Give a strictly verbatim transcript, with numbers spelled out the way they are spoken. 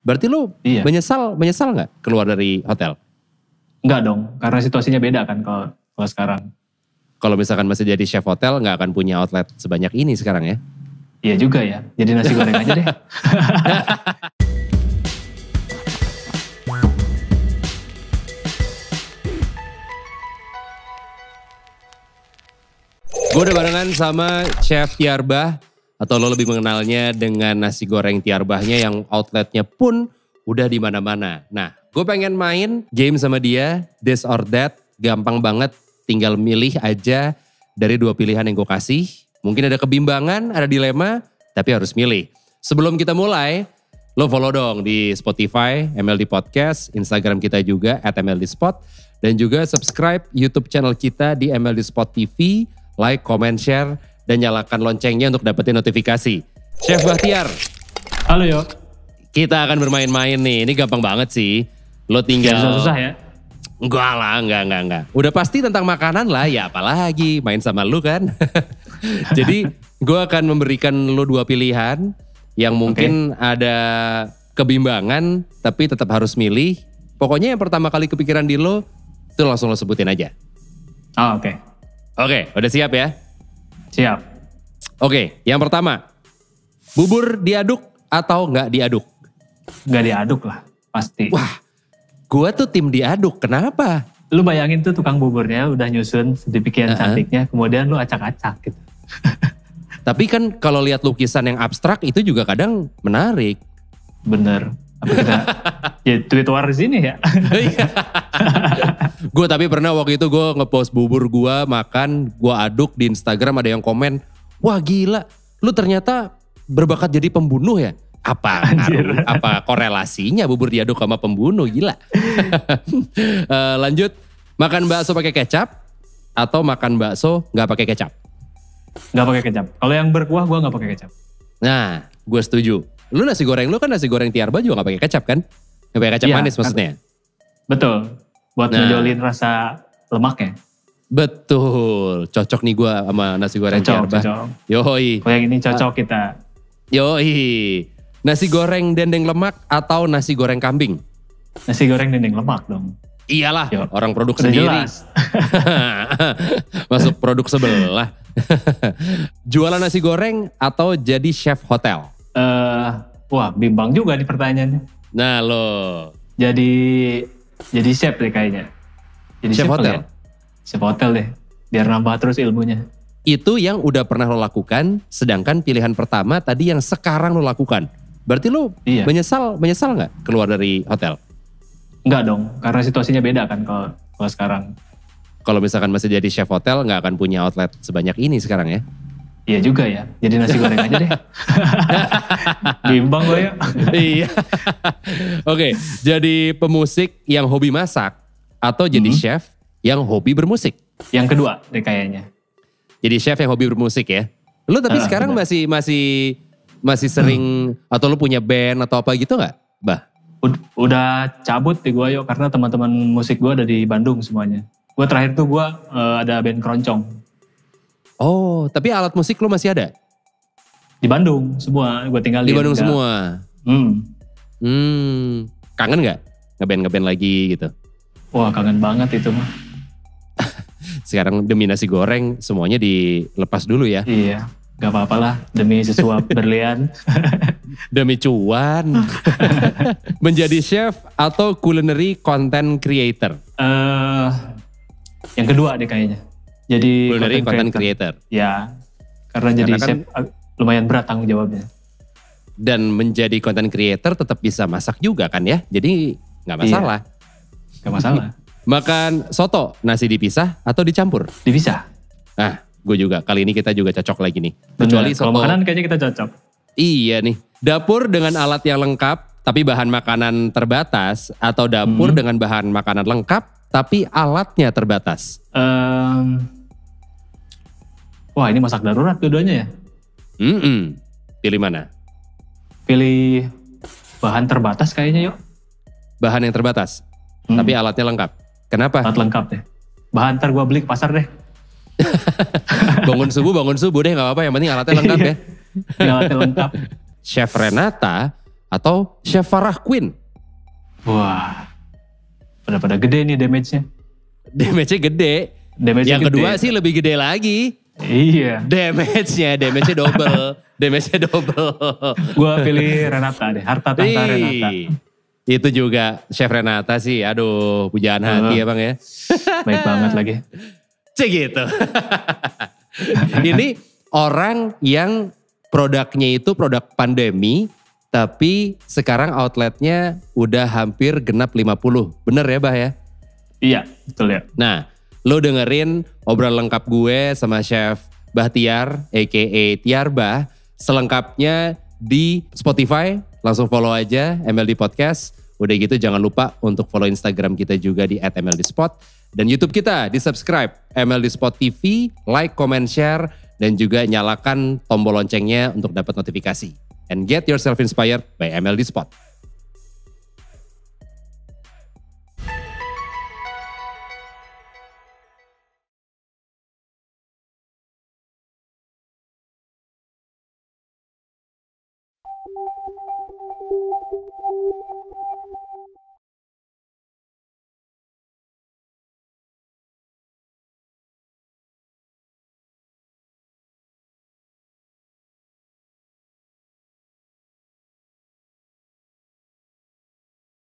Berarti lu iya. menyesal menyesal nggak keluar dari hotel? Enggak dong, karena situasinya beda kan kalau, kalau sekarang. Kalau misalkan masih jadi chef hotel nggak akan punya outlet sebanyak ini sekarang ya? Iya juga ya, jadi nasi goreng aja deh. Gue udah barengan sama Chef Tiarbah, atau lo lebih mengenalnya dengan nasi goreng Tiarbahnya yang outletnya pun udah di mana-mana. Nah, gue pengen main game sama dia, this or that, gampang banget, tinggal milih aja dari dua pilihan yang gue kasih. Mungkin ada kebimbangan, ada dilema, tapi harus milih. Sebelum kita mulai, lo follow dong di Spotify, M L D Podcast, Instagram kita juga at M L D Spot, dan juga subscribe YouTube channel kita di M L D Spot T V, like, comment, share, dan nyalakan loncengnya untuk dapetin notifikasi. Chef Bahtiar. Halo yo. Kita akan bermain-main nih, ini gampang banget sih. Lo tinggal... Gak susah ya? Enggak lah, enggak, enggak, enggak. Udah pasti tentang makanan lah, ya apalagi main sama lo kan. Jadi gue akan memberikan lo dua pilihan, yang mungkin okay. ada kebimbangan, tapi tetap harus milih. Pokoknya yang pertama kali kepikiran di lo, itu langsung lo sebutin aja. Oh oke. Okay. Oke, udah siap ya? Siap. Oke, yang pertama. Bubur diaduk atau nggak diaduk? Nggak diaduk lah, pasti. Wah, gua tuh tim diaduk, kenapa? Lu bayangin tuh tukang buburnya udah nyusun sedemikian uh-huh. cantiknya, kemudian lu acak-acak gitu. Tapi kan kalau lihat lukisan yang abstrak itu juga kadang menarik. Bener. Apa kita ya tweet war di sini ya? Gue tapi pernah waktu itu gue ngepost bubur gue makan, gue aduk di Instagram, ada yang komen, wah gila, lu ternyata berbakat jadi pembunuh ya? Apa ngaruh, apa korelasinya bubur diaduk sama pembunuh, gila. uh, lanjut, makan bakso pakai kecap atau makan bakso nggak pakai kecap? Nggak pakai kecap. Kalau yang berkuah gue nggak pakai kecap. Nah, gue setuju. Lu nasi goreng, lu kan nasi goreng Tiarbah juga gak pakai kecap kan? Gak pakai kecap ya, manis maksudnya? Betul, buat nah. menjolin rasa lemaknya. Betul, cocok nih gue sama nasi goreng cocok, Tiarbah. Cocok, cocok. Yoi. Kalau yang ini cocok kita. Yoi. Nasi goreng dendeng lemak atau nasi goreng kambing? Nasi goreng dendeng lemak dong. Iyalah, yo, orang produk sendiri. Masuk produk sebelah. Jualan nasi goreng atau jadi chef hotel? Uh, wah bimbang juga nih pertanyaannya. Nah lo jadi jadi chef deh kayaknya. Jadi chef, chef hotel. Ya? Chef hotel deh. Biar nambah terus ilmunya. Itu yang udah pernah lo lakukan, sedangkan pilihan pertama tadi yang sekarang lo lakukan. Berarti lo iya. menyesal menyesal nggak keluar dari hotel? Enggak dong, karena situasinya beda kan kalau kalau sekarang. Kalau misalkan masih jadi chef hotel nggak akan punya outlet sebanyak ini sekarang ya. Iya juga ya, jadi nasi goreng aja deh. Bimbang gue ya. Iya. Oke, jadi pemusik yang hobi masak atau jadi hmm. chef yang hobi bermusik? Yang kedua deh kayaknya. Jadi chef yang hobi bermusik ya. Lu tapi ah, sekarang bener. masih masih masih sering hmm. atau lu punya band atau apa gitu gak, Bah? Udah cabut di gue yuk, karena teman-teman musik gue ada di Bandung semuanya. Gue terakhir tuh gue uh, ada band keroncong. Oh, tapi alat musik lu masih ada? Di Bandung semua, gue tinggal di Bandung semua. Hmm. Hmm. Kangen nggak ngeband-ngeband lagi gitu? Wah kangen banget itu mah. Sekarang demi nasi goreng semuanya dilepas dulu ya? Iya, nggak apa-apalah demi sesuap berlian. Demi cuan. Menjadi chef atau culinary content creator? Uh, yang kedua deh kayaknya. Jadi content, content creator. Ya, karena, karena jadi kan, chef lumayan berat tanggung jawabnya. Dan menjadi content creator tetap bisa masak juga kan ya, jadi nggak masalah. Iya, gak masalah. Makan soto, nasi dipisah atau dicampur? Dipisah. Nah, gue juga, kali ini kita juga cocok lagi nih. Bener, kecuali soto. Kalau makanan kayaknya kita cocok. Iya nih, dapur dengan alat yang lengkap tapi bahan makanan terbatas, atau dapur hmm. dengan bahan makanan lengkap tapi alatnya terbatas? Um, Wah ini masak darurat dua-duanya ya? Mm-mm. Pilih mana? Pilih bahan terbatas kayaknya yuk. Bahan yang terbatas? Mm. Tapi alatnya lengkap? Kenapa? Alat lengkap deh. Bahan ntar gue beli ke pasar deh. bangun subuh, bangun subuh deh gak apa-apa. Yang penting alatnya lengkap ya. Alatnya lengkap. Chef Renata atau Chef Farah Quinn. Wah, pada-pada gede nih damage-nya. Damage-nya gede. Damage-nya yang gede. Kedua sih lebih gede lagi. Iya. Damage-nya, damage-nya double. damage-nya double. Gua pilih Renata deh, Harta Tahta Renata. Itu juga Chef Renata sih, aduh pujaan oh. hati ya Bang ya. Baik banget lagi. Cek gitu. Ini orang yang produknya itu produk pandemi, tapi sekarang outletnya udah hampir genap lima puluh. Bener ya Bah ya? Iya, betul ya. Nah, lo dengerin obrolan lengkap gue sama Chef Bahtiar, a k a. Tiarbah, selengkapnya di Spotify. Langsung follow aja M L D Podcast. Udah gitu jangan lupa untuk follow Instagram kita juga di at M L D Spot. Dan YouTube kita di subscribe M L D Spot T V, like, comment, share, dan juga nyalakan tombol loncengnya untuk dapat notifikasi. And get yourself inspired by M L D Spot.